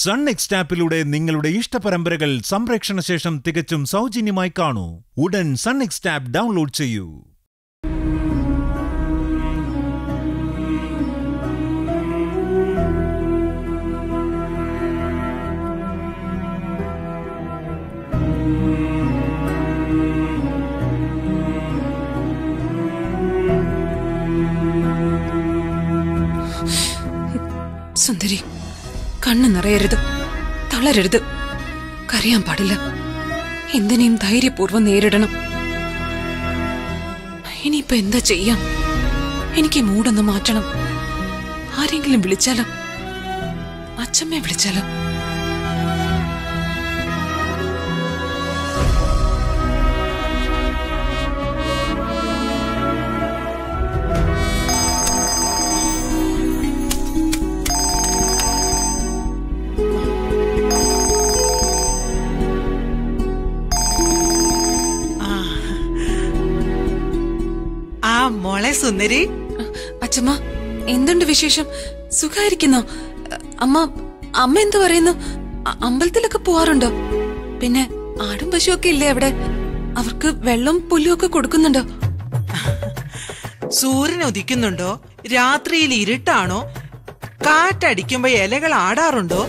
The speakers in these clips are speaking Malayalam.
Sunnext app-ilude നിങ്ങളുടെ ഇഷ്ടപരമ്പരകൾ സംപ്രേക്ഷണ ശേഷം തികച്ചും സൗജന്യമായി കാണൂ. ഉടൻ Sunnext app download ചെയ്യൂ. Sundari, Kanna Narayaridu, Talaridu, Kariam Padilla. In the name Thairi Purva Neridana. Any pen the Chayam, any came mood on the Marchanam. Haringlim Blichella, Achame Blichella. സുന്ദരി അച്ചമ്മ എന്തുണ്ട് വിശേഷം സുഖായിരിക്കുന്നോ അമ്മ അമ്മ എന്താ പറയുന്നു അമ്പലത്തിലൊക്കെ പോവാറുണ്ടോ പിന്നെ ആടും പശുവൊക്കെ ഇല്ലേ അവിടെ അവർക്ക് വെള്ളം പുല്ലുമൊക്കെ കൊടുക്കുന്നുണ്ടോ സൂര്യൻ ഉദിക്കുന്നുണ്ടോ രാത്രിയിൽ ഇരുട്ടാണോ കാറ്റടിക്കുമ്പോ ഇലകൾ ആടാറുണ്ടോ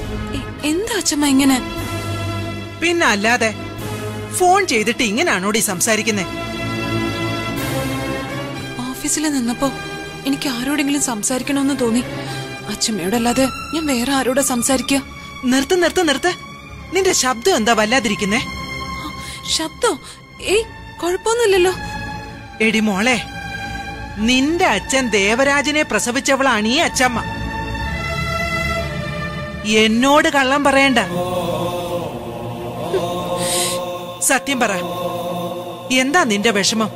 എന്താ അച്ചമ്മ ഇങ്ങനെ പിന്നെ അല്ലാതെ ഫോൺ ചെയ്തിട്ട് ഇങ്ങനാണോടി സംസാരിക്കുന്നേ Nanapo, in Karo England Samsarkin on the Tony. Achimeda Lather, Yamera Roda Samsarkia. Nertha Nertha Nertha Ninda Shabdo and the Valadrikine Shabdo, eh? Corpon Lillo Edimole Ninda Chen de Everagine Prasavichavalani at Chama Yeno de Calambarenda Satimbara Yenda Ninda Veshama.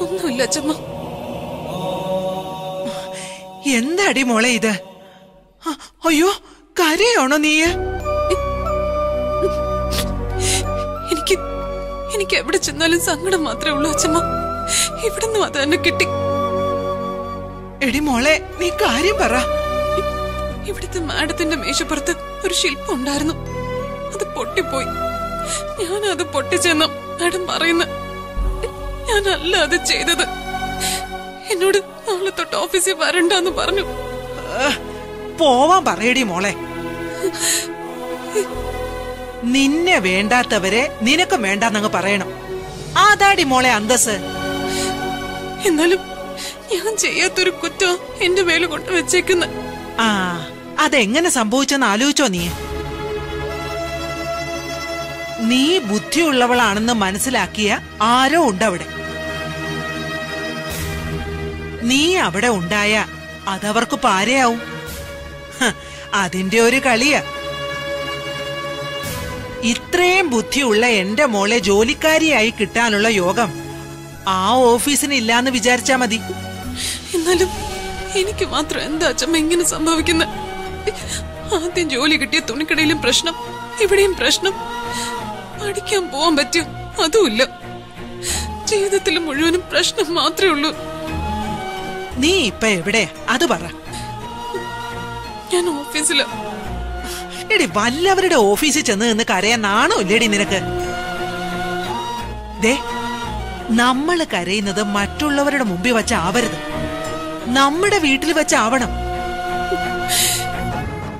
No, Lachama. What are you doing here? Oh, you are doing it. I'm not sure what I'm doing. I'm not sure what I'm doing. I'm the office is barren down the barn. Pova Baradi Mole Nina Venda Tavere, Nina Commanda Nagapareno. Ah, Daddy Mole Anderson in the Yanjaya Turkuto in the Velugot with chicken. Ah, are the Engan Sambuchan Aluchoni Nee Butu Lavalan and the Manasilakia are owned. Nee, Abada Undaya, Adavarku Pareo Adindori Kalia Itrain Butula and a mole jolly carry I kitanula yogam. Our office in Ilan Vijar Chamadi in the Hinikamatra and the Chamangin Sambavikin. I think Jolie could get Tunicadil impression of every impression of Padicam Bomb at you, Adula. Gee, the Tilamurian impression of Matrulu. Nee, pay every day. Adubara. An office. It is one level office each other in the Korea Nano, Lady Miracle. They numbered a carry another matu lover at Mumbi Vachaver. Numbered a wheatly Vachavanum.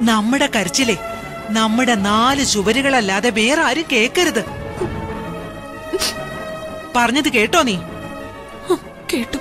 Numbered a carchile. Numbered a nal is superior lather bear. Are you cake? Parney the Kate Tony Kate.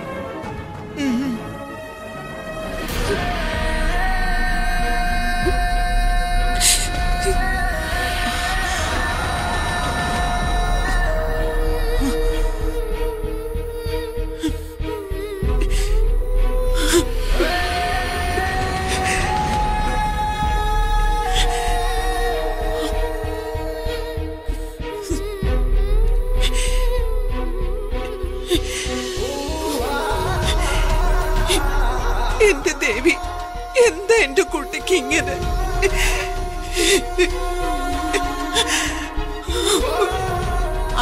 Devi, in the end, to good the king in it.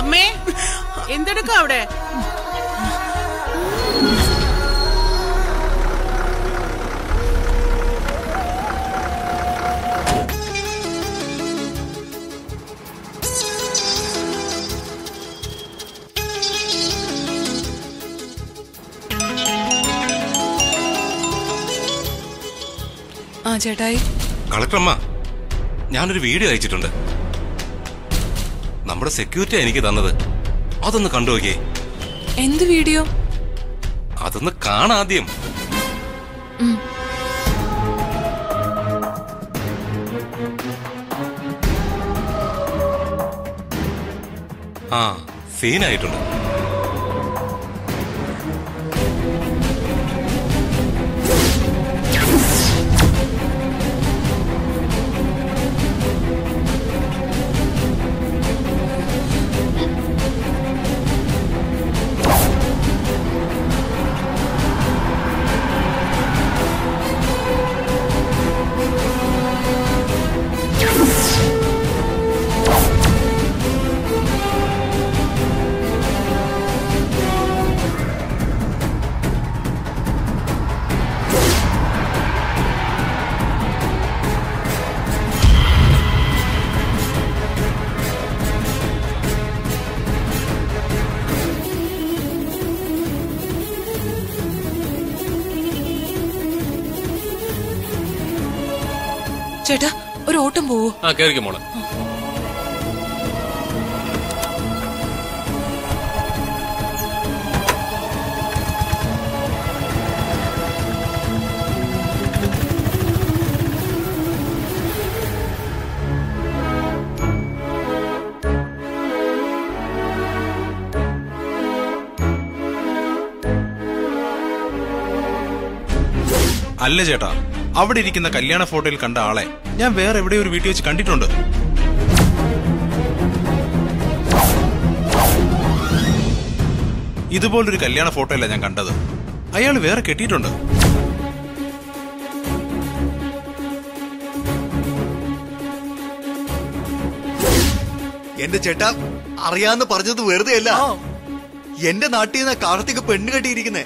അമ്മേ എന്തെടുക്കാ അവിടെ? ചേട്ടായി കളക്ടറമ്മ, ഞാനൊരു വീഡിയോ അയച്ചിട്ടുണ്ട്. നമ്മുടെ സെക്യൂരിറ്റി എനിക്ക് തന്നത്, അതൊന്ന് കണ്ടുനോക്കിയേ. എന്ത് വീഡിയോ? അതൊന്ന് കാണാദ്യം. ആ സീനായിട്ടുണ്ട്. ചേട്ടാ ഒരു ഓട്ടം പോവോ? ആ കേറിക്ക് മോളെ. അല്ല ചേട്ടാ, അവിടെ ഇരിക്കുന്ന കല്യാണ ഫോട്ടോയിൽ കണ്ട ആളെ ഞാൻ വേറെ എവിടെയോ ഒരു വീട്ടിൽ വെച്ച് കണ്ടിട്ടുണ്ട്. ഇതുപോലൊരു കല്യാണ ഫോട്ടോയല്ല ഞാൻ കണ്ടത്, അയാൾ വേറെ കെട്ടിയിട്ടുണ്ട്. എന്റെ ചേട്ടാ അറിയാന്ന് പറഞ്ഞത് വെറുതെ അല്ല, എന്റെ നാട്ടിൽ നിന്ന് കാർത്തിക് പെണ്ണ് കെട്ടിയിരിക്കുന്നേ.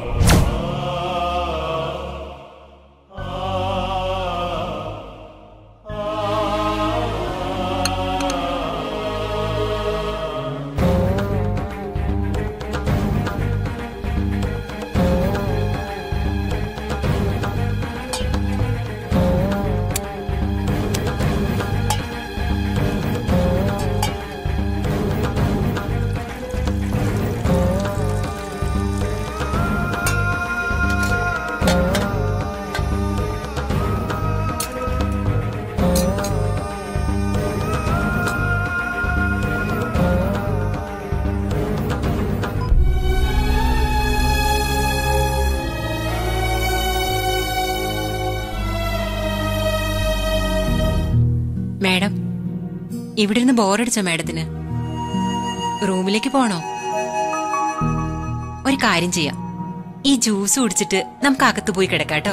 മാഡം ഇവിടെ ഇരുന്ന് ബോറടിച്ചോ? മാഡത്തിന് റൂമിലേക്ക് പോണോ? ഒരു കാര്യം ചെയ്യാം, ഈ ജ്യൂസ് കുടിച്ചിട്ട് നമുക്ക് അകത്ത് പോയി കിടക്കാട്ടോ.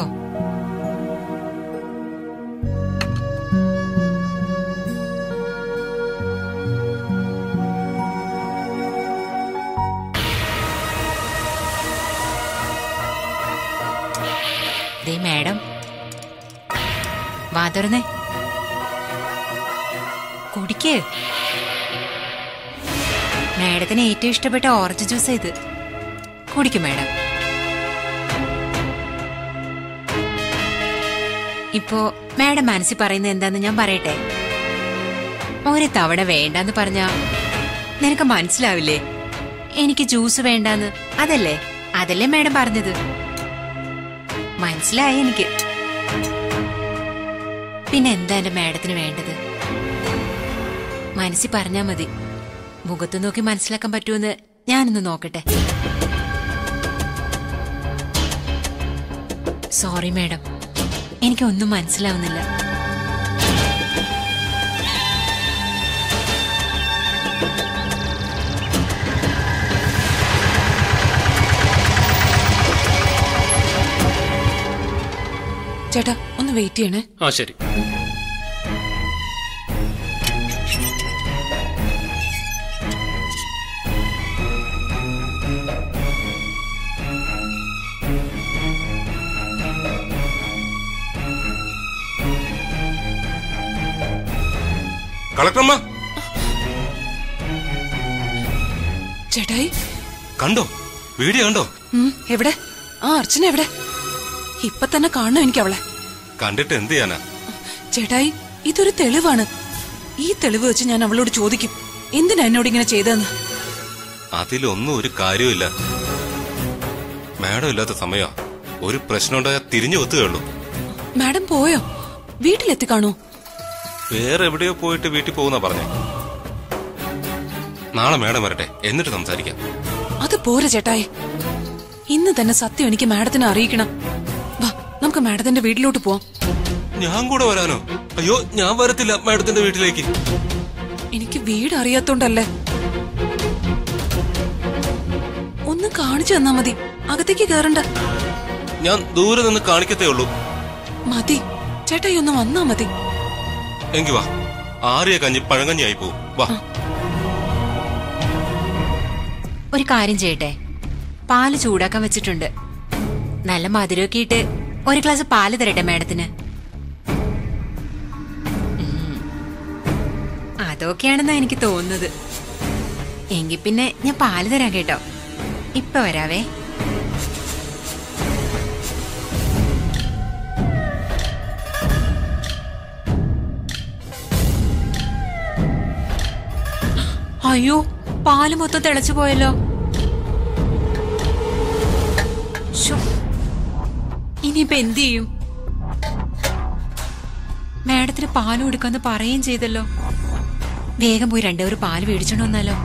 ദേ മാഡം വാ തുറന്നേ, കുടിക്ക്. മാഡത്തിന് ഏറ്റവും ഇഷ്ടപ്പെട്ട ഓറഞ്ച് ജ്യൂസ് ഇത്, കുടിക്കും മാഡം. ഇപ്പോ മാഡം മനസ്സിൽ പറയുന്നത് എന്താന്ന് ഞാൻ പറയട്ടെ. ഒരു തവണ വേണ്ടാന്ന് പറഞ്ഞ നിനക്ക് മനസ്സിലാവില്ലേ എനിക്ക് ജ്യൂസ് വേണ്ടാന്ന്? അതല്ലേ മാഡം പറഞ്ഞത്? മനസ്സിലായി എനിക്ക്. പിന്നെ എന്താ എന്റെ മാഡത്തിന് വേണ്ടത്? മനസ്സിൽ പറഞ്ഞാ മതി. മുഖത്ത് നോക്കി മനസ്സിലാക്കാൻ പറ്റുമെന്ന് ഞാനൊന്ന് നോക്കട്ടെ. സോറി മാഡം, എനിക്കൊന്നും മനസ്സിലാവുന്നില്ല. ചേട്ടാ ഒന്ന് വെയിറ്റ് ചെയ്യണേ. ആ ശരി. കളക്ടറമ്മ ചേട്ടായി കണ്ടോ വീഡിയോ കണ്ടോ? എവിടെ? ആ അർച്ചന എവിടെ? ഇപ്പൊ തന്നെ കാണണം എനിക്ക് അവളെ. കണ്ടിട്ട് എന്ത് ചെയ്യാനാ ചേട്ടായി? ഇതൊരു തെളിവാണ്. ഈ തെളിവ് വെച്ച് ഞാൻ അവളോട് ചോദിക്കും എന്തിനാ എന്നോട് ഇങ്ങനെ ചെയ്തെന്ന്. അതിലൊന്നും ഒരു കാര്യമില്ല. മാഡം ഇല്ലാത്ത സമയം ഒരു പ്രശ്നം ഉണ്ടായാൽ തിരിഞ്ഞു ഒത്തുകയുള്ളൂ. മാഡം പോയോ? വീട്ടിലെത്തി കാണൂ. വേറെ എവിടെയോ പോയിട്ട് വീട്ടിൽ പോകുന്ന പറഞ്ഞേ. നാളെ മാഡം വരട്ടെ, എന്നിട്ട് സംസാരിക്കാം. അത് പോരെ ചേട്ടായി, ഇന്ന് തന്നെ സത്യം എനിക്ക് മാഡത്തിനെ അറിയിക്കണം. വാ നമുക്ക് മാഡത്തിന്റെ വീട്ടിലോട്ട് പോവാം. ഞാൻ കൂടെ വരാനോ? അയ്യോ ഞാൻ വരത്തില്ല മാഡത്തിന്റെ വീട്ടിലേക്ക്. എനിക്ക് വീട് അറിയാത്തോണ്ടല്ലേ. ഒന്ന് കാണിച്ചു തന്നാ മതി, അകത്തേക്ക് കേറണ്ട. ഞാൻ ദൂരെ നിന്ന് കാണിക്കത്തേ ഉള്ളൂ. മതി ചേട്ടായി ഒന്ന് വന്നാ മതി. എങ്കി വാ, ആറിയ കഞ്ഞി പഴങ്കഞ്ഞി ആയി പോവും. വാ. ഒരു കാര്യം ചെയ്യട്ടെ, പാല് ചൂടാക്കാൻ വെച്ചിട്ടുണ്ട്, നല്ല മധുരമൊക്കെ ഇട്ട് ഒരു ഗ്ലാസ് പാല് തരട്ടെ മാഡത്തിന്. അതൊക്കെയാണെന്നാ എനിക്ക് തോന്നുന്നത്. എങ്കി പിന്നെ ഞാൻ പാല് തരാം കേട്ടോ, ഇപ്പൊ വരാവേ. അയ്യോ പാല് മൊത്തം തിളച്ചു പോയല്ലോ. ഇനിയിപ്പ എന്ത് ചെയ്യും? മാഡത്തിന് പാല് കൊടുക്കാന്ന് പറയുകയും ചെയ്തല്ലോ. വേഗം പോയി രണ്ടു പേര് പാല് മേടിച്ചോണ്ട് വന്നാലോ?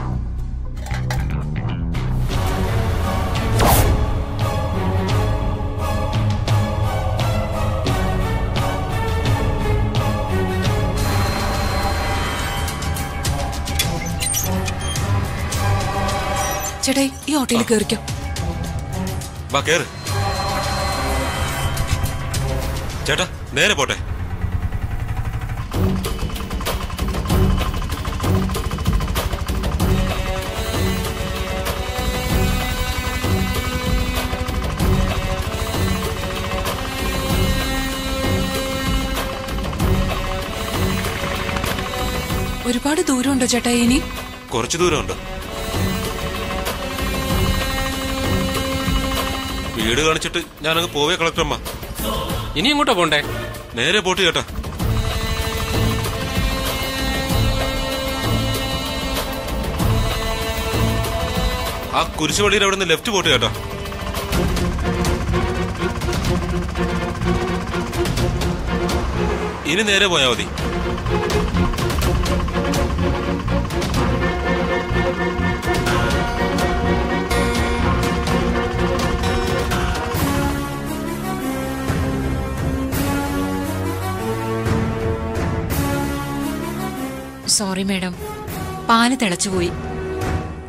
ചേട്ടായി ഈ ഓട്ടോയിൽ കേറിക്കോ. ചേട്ടാ നേരെ പോട്ടെ. ഒരുപാട് ദൂരമുണ്ടോ ചേട്ടായി? ഇനി കുറച്ചു ദൂരമുണ്ടോ? വീട് കാണിച്ചിട്ട് ഞാനങ്ങ് പോവേ കളക്ടറമ്മ. ഇനി എങ്ങോട്ടാ പോണ്ടേ? നേരെ പോട്ട് ചേട്ടാ. ആ കുരിശുപള്ളിയുടെ അവിടെ നിന്ന് ലെഫ്റ്റ് പോട്ട് ചേട്ടാ. ഇനി നേരെ പോയാ മതി. സോറി മാഡം, പാല് തിളച്ചു പോയി.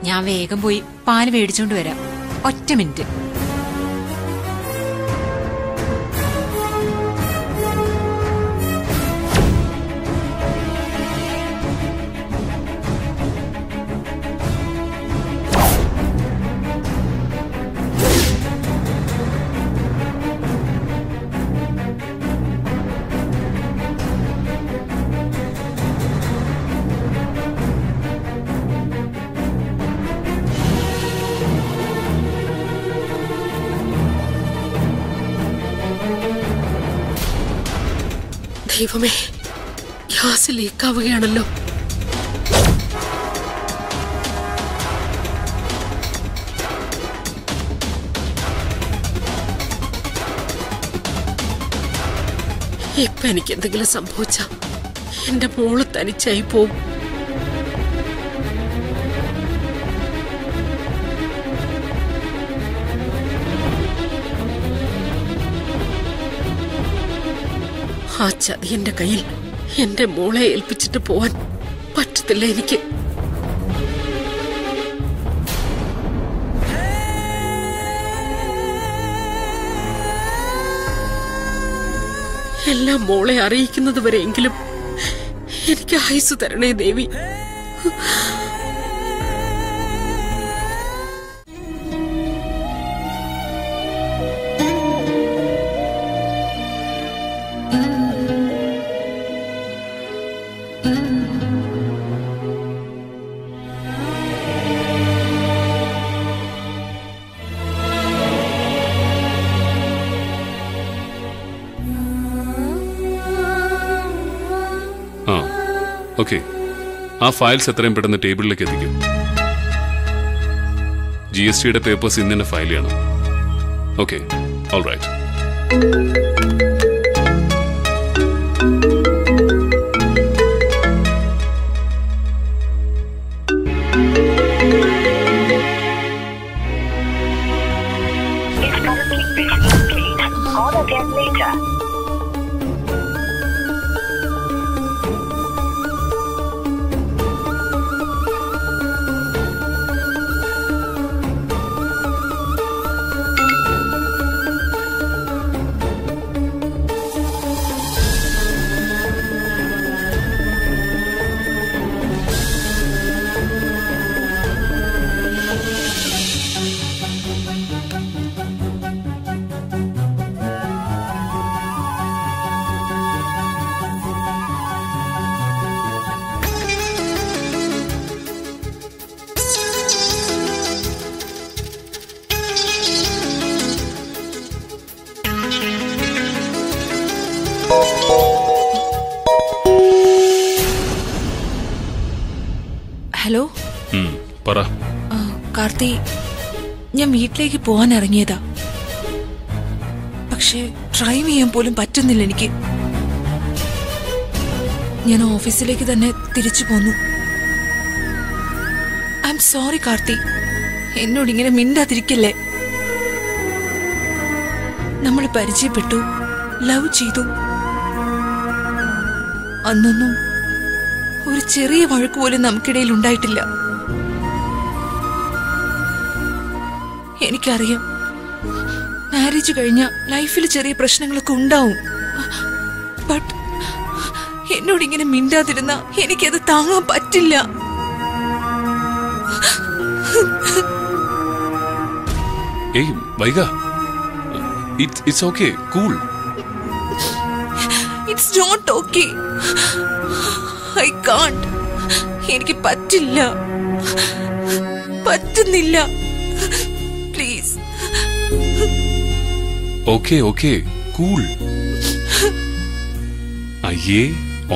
ഞാൻ വേഗം പോയി പാല് മേടിച്ചോണ്ട് വരാം. ഒറ്റ മിനിറ്റ്. ദൈവമേ, ഗ്യാസ് ലീക്കാവുകയാണല്ലോ. ഇപ്പൊ എനിക്ക് എന്തെങ്കിലും സംഭവിച്ച എന്റെ മോള് തനിച്ചായി പോവും. ആ ചതിയന്റെ കയ്യിൽ എന്റെ മോളെ ഏൽപ്പിച്ചിട്ട് പോവാൻ പറ്റത്തില്ല എനിക്ക്. എല്ലാം മോളെ അറിയിക്കുന്നത് വരെയെങ്കിലും എനിക്ക് ആയുസ് തരണേ ദേവി. ഓക്കെ, ആ ഫയൽസ് എത്രയും പെട്ടെന്ന് ടേബിളിലേക്ക് എത്തിക്കും. GSTയുടെ പേപ്പേഴ്സ് ഇന്ന് തന്നെ ഫയൽ ചെയ്യണം. Okay, alright. ഹലോ, പറ കാർത്തി. ഞാൻ വീട്ടിലേക്ക് പോവാൻ ഇറങ്ങിയതാ, പക്ഷെ ഡ്രൈവ് ചെയ്യാൻ പോലും പറ്റുന്നില്ല എനിക്ക്. ഞാൻ ഓഫീസിലേക്ക് തന്നെ തിരിച്ചു പോന്നു. ഐ എം സോറി കാർത്തി, എന്നോടിങ്ങനെ മിണ്ടാതിരിക്കല്ലേ. നമ്മൾ പരിചയപ്പെട്ടു, ലവ് ചെയ്തു. അന്നൊന്നും ഒരു ചെറിയ വഴക്ക് പോലും നമുക്കിടയിൽ ഉണ്ടായിട്ടില്ല. എനിക്കറിയാം, മാരേജ് കഴിഞ്ഞ ലൈഫിൽ ചെറിയ പ്രശ്നങ്ങളൊക്കെ ഉണ്ടാവും. ബട്ട് എന്നോടിങ്ങനെ മിണ്ടാതിരുന്ന എനിക്കത് താങ്ങാൻ പറ്റില്ല. It's okay, cool. It's not okay. I can't. എനിക്ക് പറ്റുന്നില്ല. Please. Okay, cool. അയ്യേ,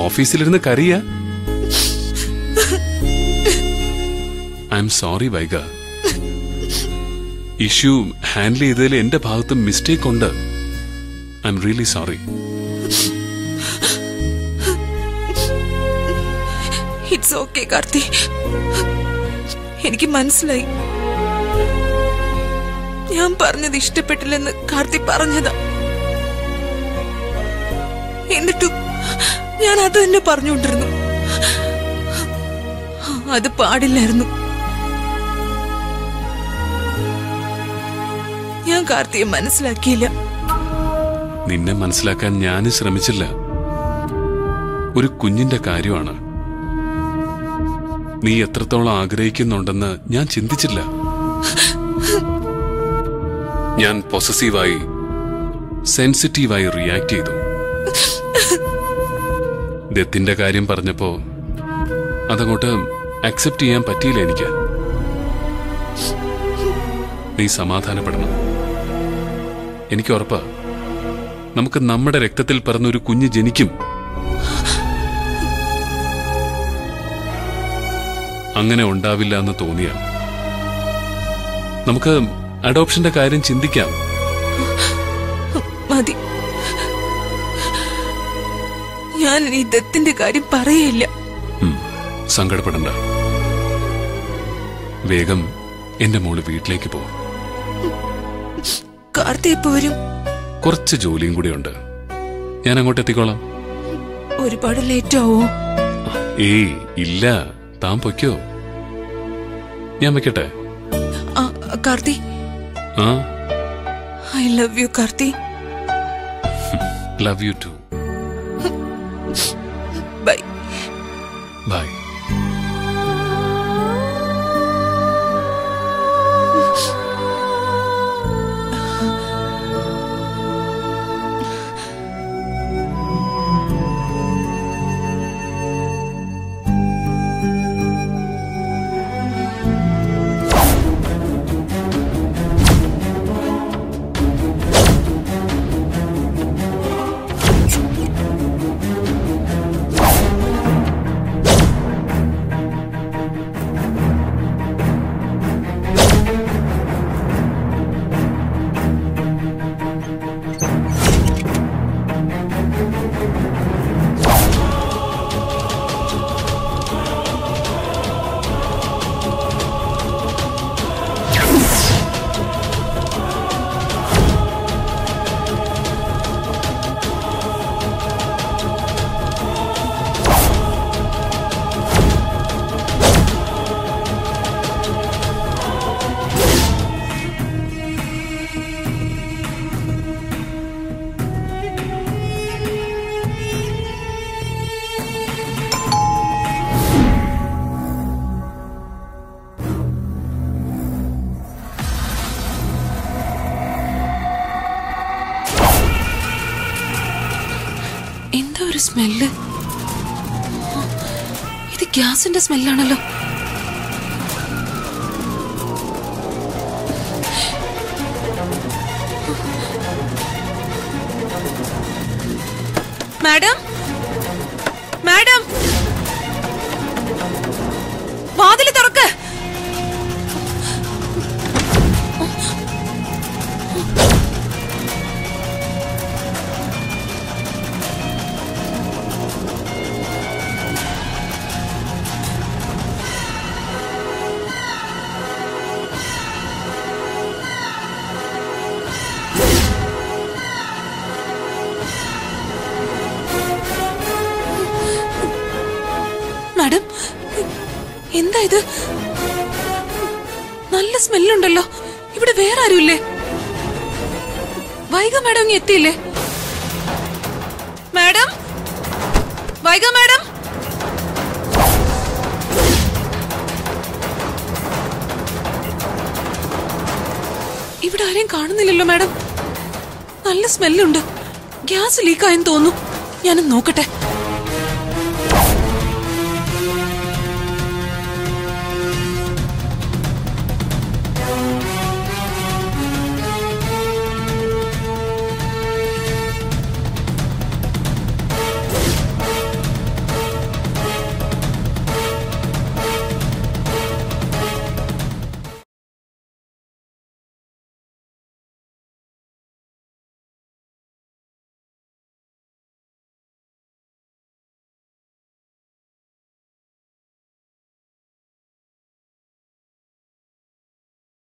ഓഫീസിലിരുന്ന് കരയാ. I'm sorry, Vaiga. Issue handle ചെയ്തതിൽ എന്റെ ഭാഗത്ത് മിസ്റ്റേക്ക് ഉണ്ട്. I am really sorry. It's okay Karthi, എനിക്ക് മനസ്സിലായി. ഞാൻ പറഞ്ഞത് ഇഷ്ടപ്പെട്ടില്ലെന്ന് കാർത്തി പറഞ്ഞതാ, എന്നിട്ടും ഞാൻ അത് തന്നെ പറഞ്ഞുകൊണ്ടിരുന്നു. അത് പാടില്ലായിരുന്നു. ഞാൻ കാർത്തിയെ മനസ്സിലാക്കിയില്ല. നിന്നെ മനസ്സിലാക്കാൻ ഞാനും ശ്രമിച്ചില്ല. ഒരു കുഞ്ഞിന്റെ കാര്യമാണ്, നീ എത്രത്തോളം ആഗ്രഹിക്കുന്നുണ്ടെന്ന് ഞാൻ ചിന്തിച്ചില്ല. ഞാൻ പൊസസീവായി, സെൻസിറ്റീവായി റിയാക്ട് ചെയ്തു. ദത്തിന്റെ കാര്യം പറഞ്ഞപ്പോ അതങ്ങോട്ട് അക്സെപ്റ്റ് ചെയ്യാൻ പറ്റിയില്ല എനിക്ക്. നീ സമാധാനപ്പെടണം, എനിക്ക് ഉറപ്പാ നമുക്ക് നമ്മുടെ രക്തത്തിൽ പിറന്നൊരു കുഞ്ഞ് ജനിക്കും. അങ്ങനെ ഉണ്ടാവില്ല എന്ന് തോന്നിയാൽ നമുക്ക് അഡോപ്ഷന്റെ കാര്യം ചിന്തിക്കാം. മതി, ഞാൻ ഈ ദത്തിന്റെ കാര്യം പറയില്ല. സങ്കടപ്പെടണ്ട, വേഗം എന്റെ മോള് വീട്ടിലേക്ക് പോ. കാർത്തി എപ്പോ വരും? കുറച്ച് ജോലിയും കൂടി ഉണ്ട്, ഞാൻ അങ്ങോട്ട് എത്തിക്കോളാം. ഒരുപാട് ലേറ്റ് ആവോ? ഏയ് ഇല്ല, താൻ പൊയ്ക്കോ, ഞാൻ വെക്കട്ടെ. Karthi, I love you Karthi. Love you too. Bye. Bye. Smell. This is gas and smell. Madam? Madam? Vaadil thorukku. Madam, എന്താ ഇത്? നല്ല സ്മെൽ ഉണ്ടല്ലോ. ഇവിടെ വേറെ ആരുമില്ലേ? വൈഗ മാഡം ഇങ്ങ് എത്തിയില്ലേ? മാഡം? വൈഗ മാഡം? ഇവിടെ ആരെയും കാണുന്നില്ലല്ലോ മാഡം. നല്ല സ്മെല്ലുണ്ട്. ഗ്യാസ് ലീക്കായെന്ന് തോന്നുന്നു. ഞാനൊന്ന് നോക്കട്ടെ.